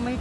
都没吃。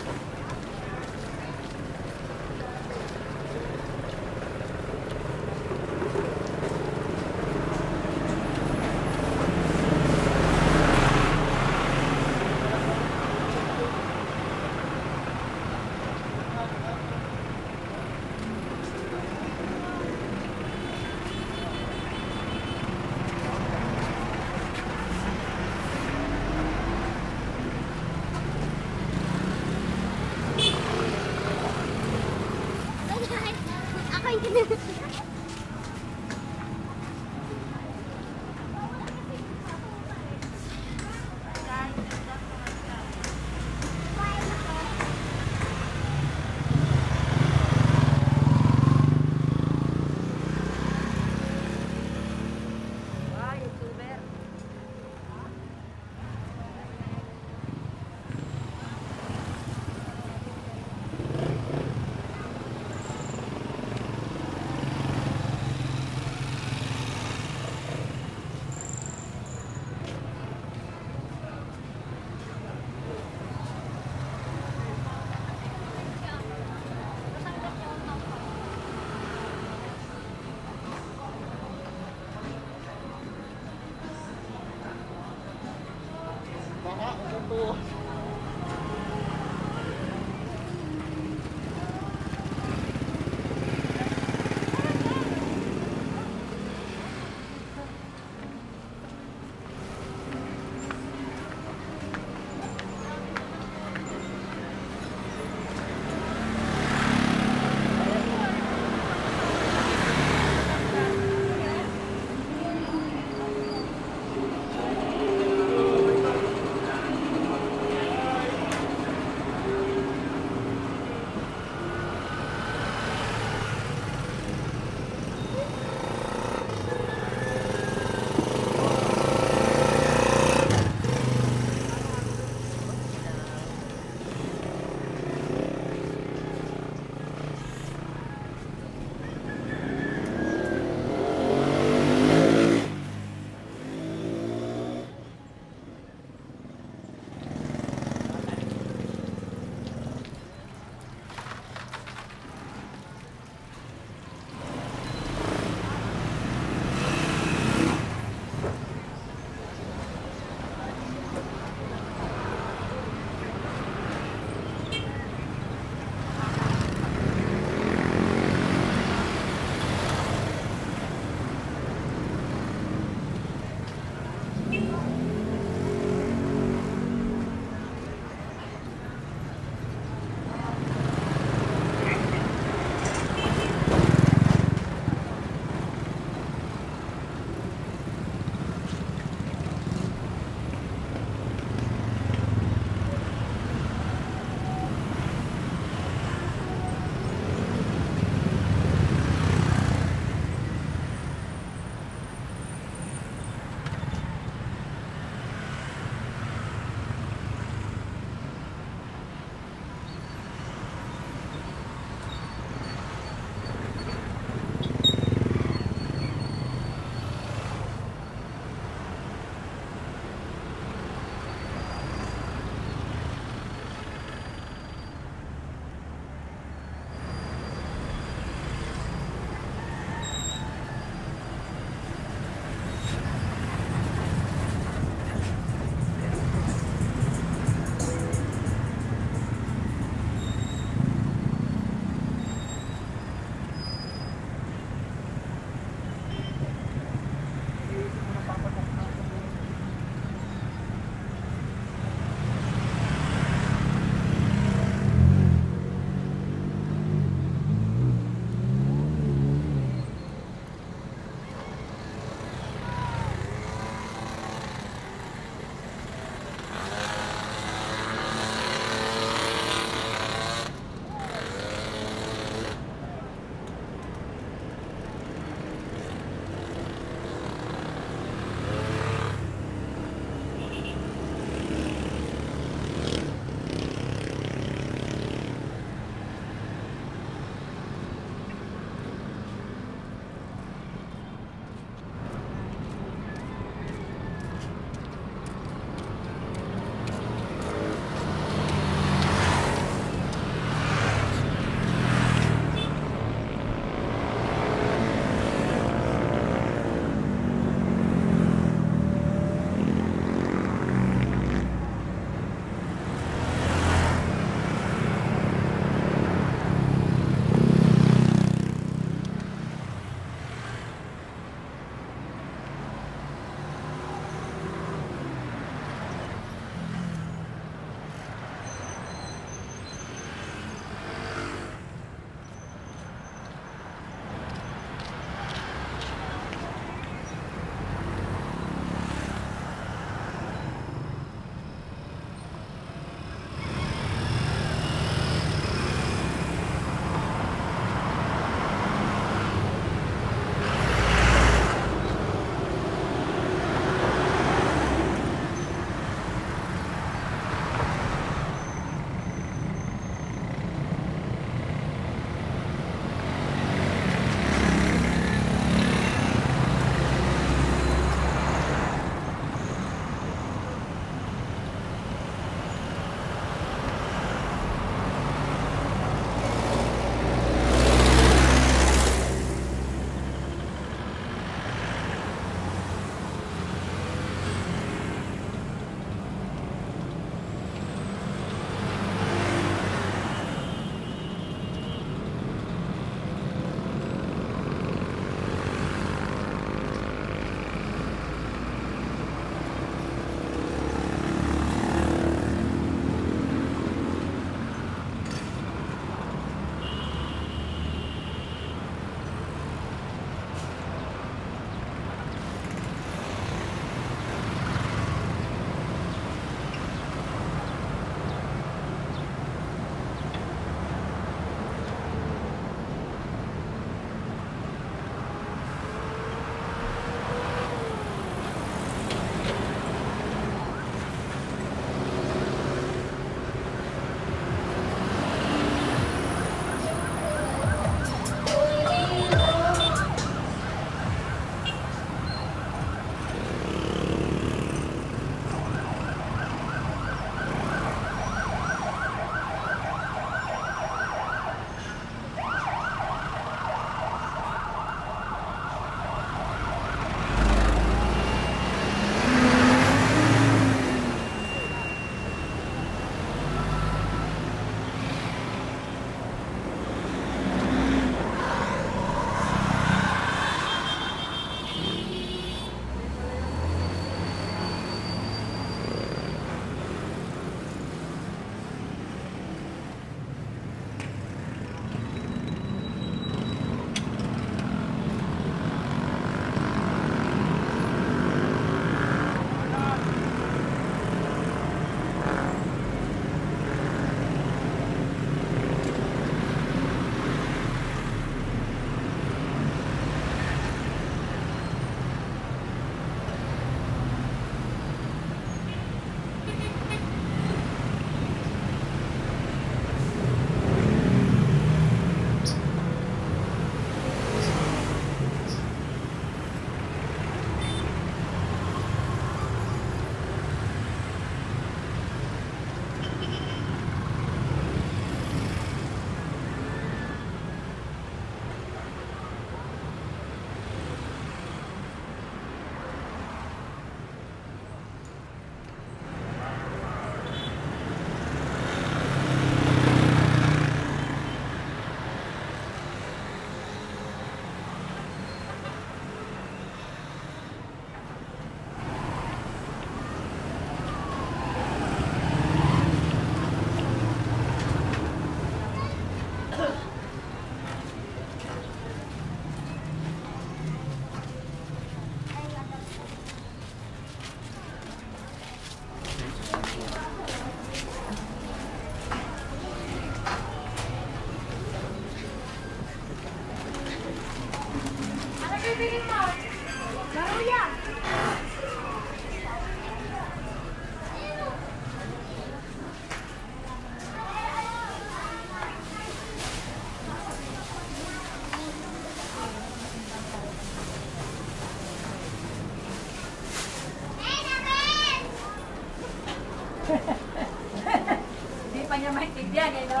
Hindi pa niya maintindihan eh, no?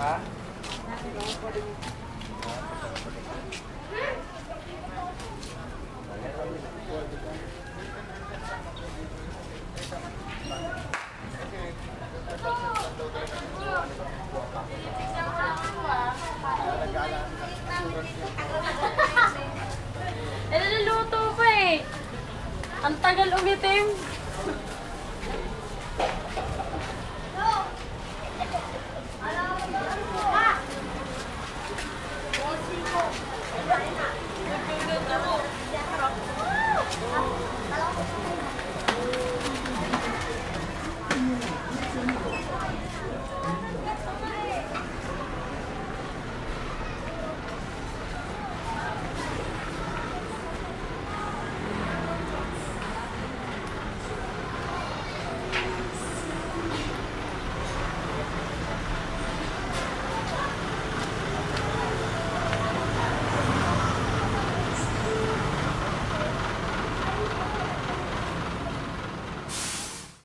Ha? Ang tagal umitim.